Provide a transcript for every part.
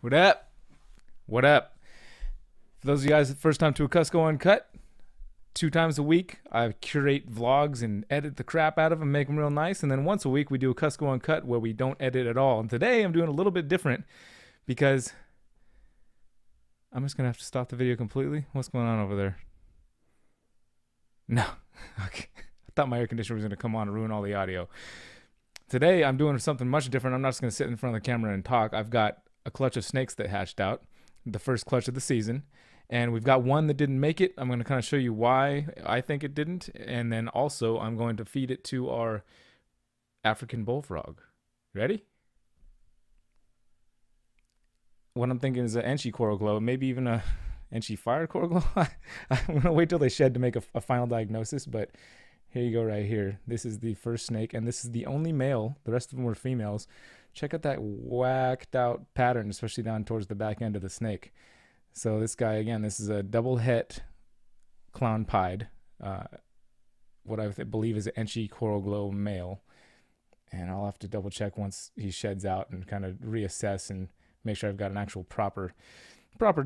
What up? What up? For those of you guys, first time to a Cusco Uncut, 2 times a week, I curate vlogs and edit the crap out of them, make them real nice, and then once a week we do a Cusco Uncut where we don't edit at all. And today I'm doing a little bit different because I'm just going to have to stop the video completely. What's going on over there? No. Okay. I thought my air conditioner was going to come on and ruin all the audio. Today I'm doing something much different. I'm not just going to sit in front of the camera and talk. I've got a clutch of snakes that hatched out, the first clutch of the season, and we've got one that didn't make it. I'm going to kind of show you why I think it didn't, and then also I'm going to feed it to our African bullfrog. Ready? What I'm thinking is an Enchi Coral Glow, maybe even a Enchi Fire Coral Glow. I'm going to wait till they shed to make a final diagnosis, but here you go right here. This is the first snake, and this is the only male. The rest of them were females. Check out that whacked out pattern, especially down towards the back end of the snake. So this guy, again, this is a double het clown pied, what I believe is an Enchi Coral Glow male. And I'll have to double check once he sheds out and kind of reassess and make sure I've got an actual proper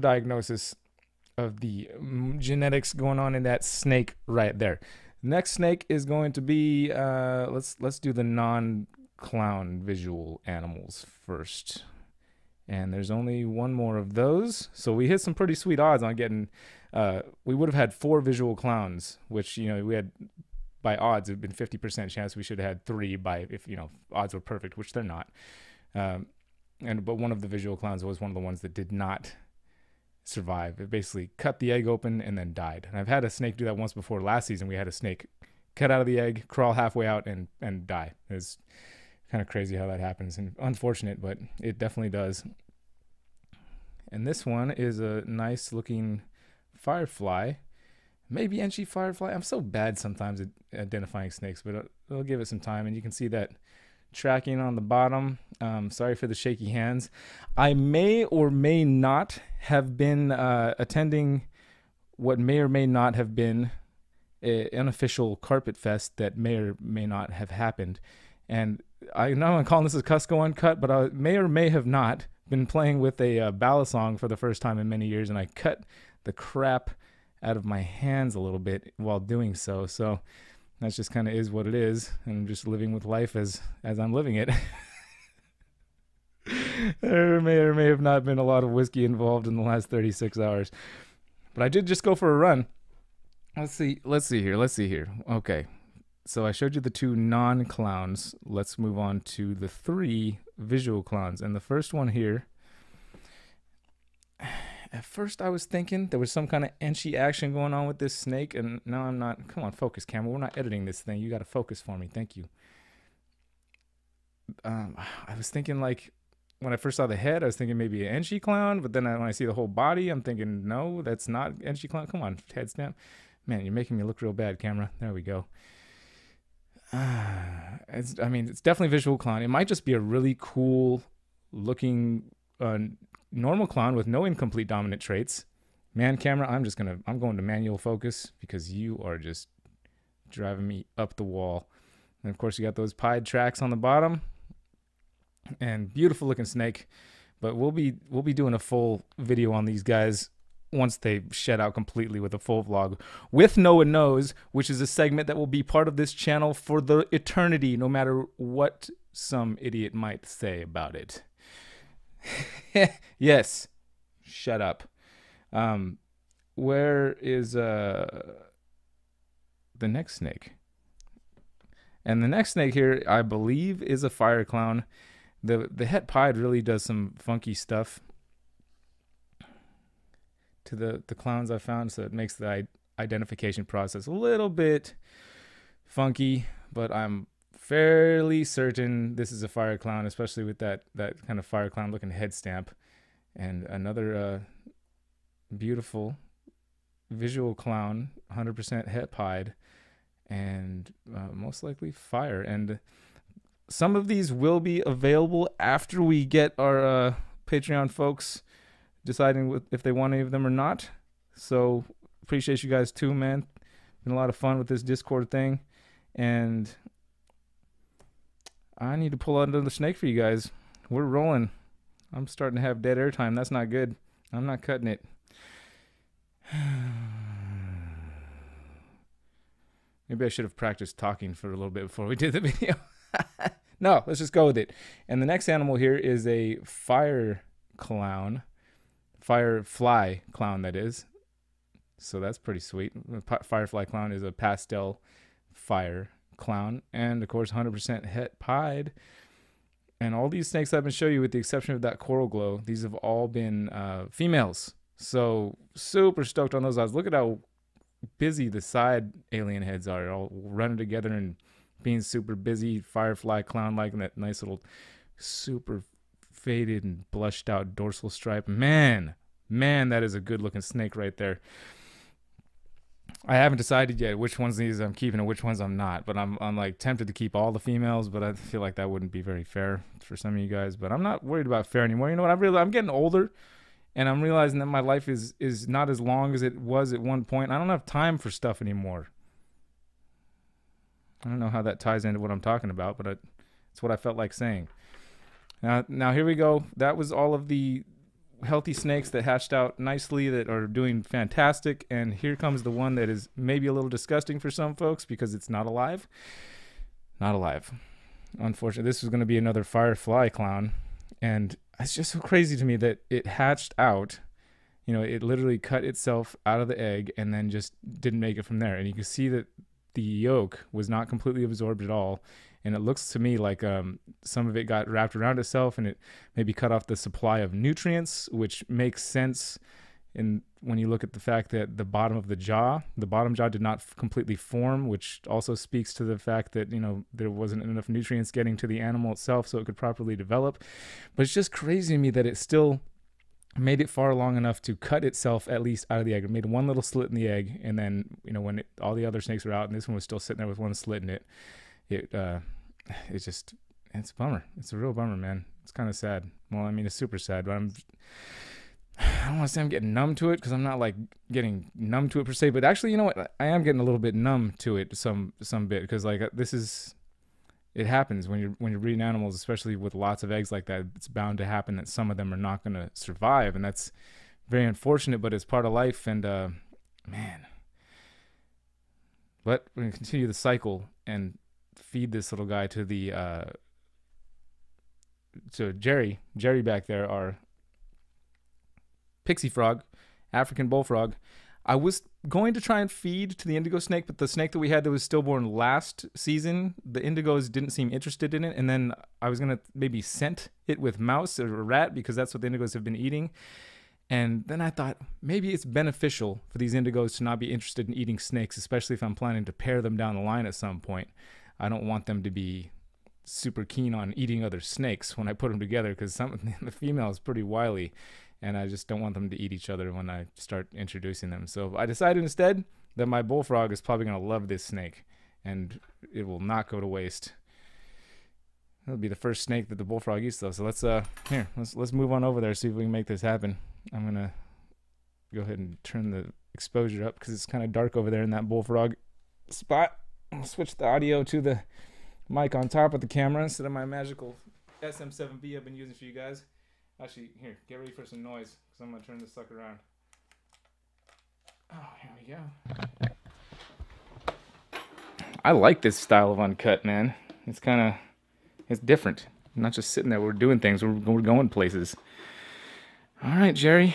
diagnosis of the genetics going on in that snake right there. Next snake is going to be let's do the non-clown visual animals first. And there's only one more of those, so we hit some pretty sweet odds on getting. We would have had 4 visual clowns, which, you know, we had by odds it'd been 50% chance we should have had 3 by, if you know, odds were perfect, which they're not. But one of the visual clowns was one of the ones that did not survive. It basically cut the egg open and then died. And I've had a snake do that once before. Last season we had a snake cut out of the egg, crawl halfway out, and die. It's kind of crazy how that happens, and unfortunate, but it definitely does. And this one is a nice looking firefly, maybe Enchi firefly. I'm so bad sometimes at identifying snakes, but I'll give it some time. And you can see that tracking on the bottom. Sorry for the shaky hands. I may or may not have been attending what may or may not have been an unofficial carpet fest that may or may not have happened. And I know I'm calling this a Cusco Uncut, but I may or may have not been playing with a balisong for the first time in many years, and I cut the crap out of my hands a little bit while doing so. So that's just kind of is what it is, and I'm just living with life as I'm living it. There may or may have not been a lot of whiskey involved in the last 36 hours, but I did just go for a run. Let's see here. Okay, so I showed you the 2 non-clowns. Let's move on to the 3 visual clowns, and the first one here. At first I was thinking there was some kind of Enchi action going on with this snake, and now I'm not. Come on, focus, camera. We're not editing this thing. You got to focus for me. Thank you. I was thinking, like, when I first saw the head, I was thinking maybe an Enchi clown, but then when I see the whole body, I'm thinking, no, that's not Enchi clown. Come on, head snap. Man, you're making me look real bad, camera. There we go. It's definitely visual clown. It might just be a really cool looking normal clown with no incomplete dominant traits. Man, camera, I'm going to manual focus because you are just driving me up the wall. And of course you got those pied tracks on the bottom, and beautiful looking snake. But we'll be doing a full video on these guys once they shed out completely, with a full vlog with No One Knows, which is a segment that will be part of this channel for the eternity, no matter what some idiot might say about it. Yes, shut up. Where is the next snake? And the next snake here, I believe, is a fire clown. The het pied really does some funky stuff to the clowns I found, so it makes the identification process a little bit funky, but I'm fairly certain this is a fire clown, especially with that kind of fire clown looking head stamp. And another beautiful visual clown, 100% het pied, and most likely fire. And some of these will be available after we get our Patreon folks deciding if they want any of them or not. So appreciate you guys too, man. Been a lot of fun with this Discord thing, and I need to pull out another snake for you guys. We're rolling. I'm starting to have dead air time. That's not good. I'm not cutting it. Maybe I should have practiced talking for a little bit before we did the video. No, let's just go with it. And the next animal here is a firefly clown, that is. So that's pretty sweet. Firefly clown is a pastel fire clown, and of course 100% het pied. And all these snakes I've been showing you, with the exception of that coral glow, these have all been females. So super stoked on those eyes. Look at how busy the side alien heads are, all running together and being super busy. Firefly clown, like that nice little super faded and blushed out dorsal stripe. Man, that is a good looking snake right there. I haven't decided yet which ones of these I'm keeping and which ones I'm not, but I'm like tempted to keep all the females, but I feel like that wouldn't be very fair for some of you guys. But I'm not worried about fair anymore. You know what? I'm getting older, and I'm realizing that my life is not as long as it was at one point. I don't have time for stuff anymore. I don't know how that ties into what I'm talking about, but it's what I felt like saying. Now here we go. That was all of the healthy snakes that hatched out nicely, that are doing fantastic. And here comes the one that is maybe a little disgusting for some folks, because it's not alive. Not alive. Unfortunately, this is going to be another firefly clown. And it's just so crazy to me that it hatched out. You know, it literally cut itself out of the egg and then just didn't make it from there. And you can see that the yolk was not completely absorbed at all. And it looks to me like some of it got wrapped around itself, and it maybe cut off the supply of nutrients, which makes sense when you look at the fact that the bottom jaw did not completely form, which also speaks to the fact that, you know, there wasn't enough nutrients getting to the animal itself so it could properly develop. But it's just crazy to me that it still made it far long enough to cut itself at least out of the egg. It made one little slit in the egg, and then, you know, when all the other snakes were out and this one was still sitting there with one slit in it, it's a bummer. It's a real bummer, man. It's kind of sad. Well, I mean, it's super sad, but I don't want to say I'm getting numb to it, because I'm not like getting numb to it per se, but actually, you know what? I am getting a little bit numb to it some bit, because like it happens when you're breeding animals, especially with lots of eggs like that. It's bound to happen that some of them are not going to survive, and that's very unfortunate, but it's part of life. And man, but we're going to continue the cycle and feed this little guy to the Jerry back there, our pixie frog, African bullfrog. I was going to try and feed to the indigo snake, but the snake that we had that was stillborn last season, the indigos didn't seem interested in it. And then I was gonna maybe scent it with mouse or a rat, because that's what the indigos have been eating. And then I thought, maybe it's beneficial for these indigos to not be interested in eating snakes, especially if I'm planning to pair them down the line at some point. I don't want them to be super keen on eating other snakes when I put them together, because the female is pretty wily, and I just don't want them to eat each other when I start introducing them. So I decided instead that my bullfrog is probably going to love this snake, and it will not go to waste. That'll be the first snake that the bullfrog eats, though. So let's move on over there, see if we can make this happen. I'm going to go ahead and turn the exposure up, because it's kind of dark over there in that bullfrog spot. I'll switch the audio to the mic on top of the camera instead of my magical SM7B I've been using for you guys. Actually, here, get ready for some noise, because I'm going to turn this sucker around. Oh, here we go. I like this style of uncut, man. It's kind of, it's different. I'm not just sitting there. We're doing things. We're going places. All right, Jerry,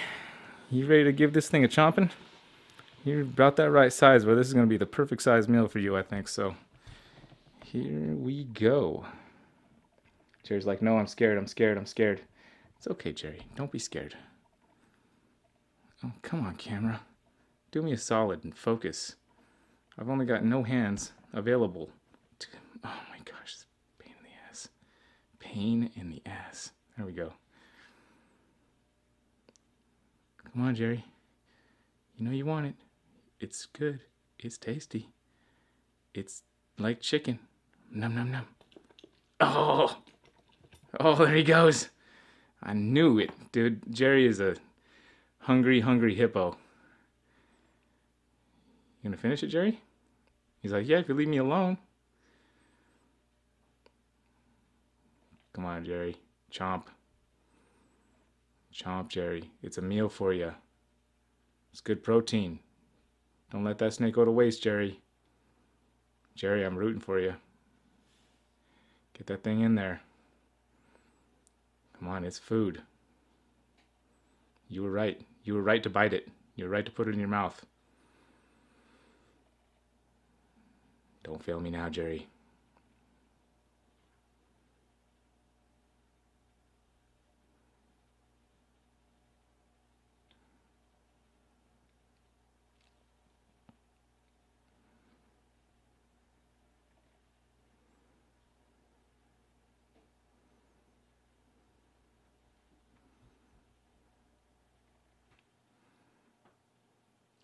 you ready to give this thing a chomping? You're about that right size, but this is going to be the perfect size meal for you, I think. So here we go. Jerry's like, no, I'm scared, I'm scared, I'm scared. It's okay, Jerry. Don't be scared. Oh, come on, camera. Do me a solid and focus. I've only got no hands available. Oh my gosh, it's a pain in the ass. Pain in the ass. There we go. Come on, Jerry. You know you want it. It's good. It's tasty. It's like chicken. Nom nom nom. Oh! Oh, there he goes. I knew it, dude. Jerry is a hungry, hungry hippo. You gonna finish it, Jerry? He's like, yeah, if you leave me alone. Come on, Jerry. Chomp. Chomp, Jerry. It's a meal for you. It's good protein. Don't let that snake go to waste, Jerry. Jerry, I'm rooting for you. Get that thing in there. Come on, it's food. You were right. You were right to bite it. You were right to put it in your mouth. Don't fail me now, Jerry.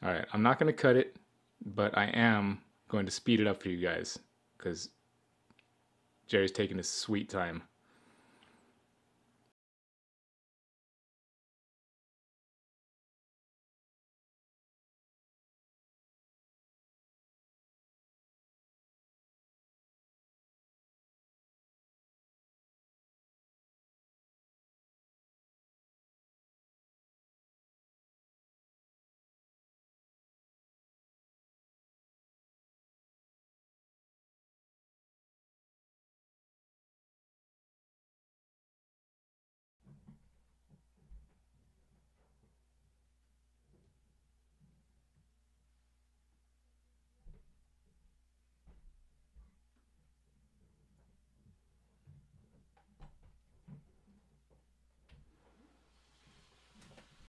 All right, I'm not going to cut it, but I am going to speed it up for you guys because Jerry's taking his sweet time.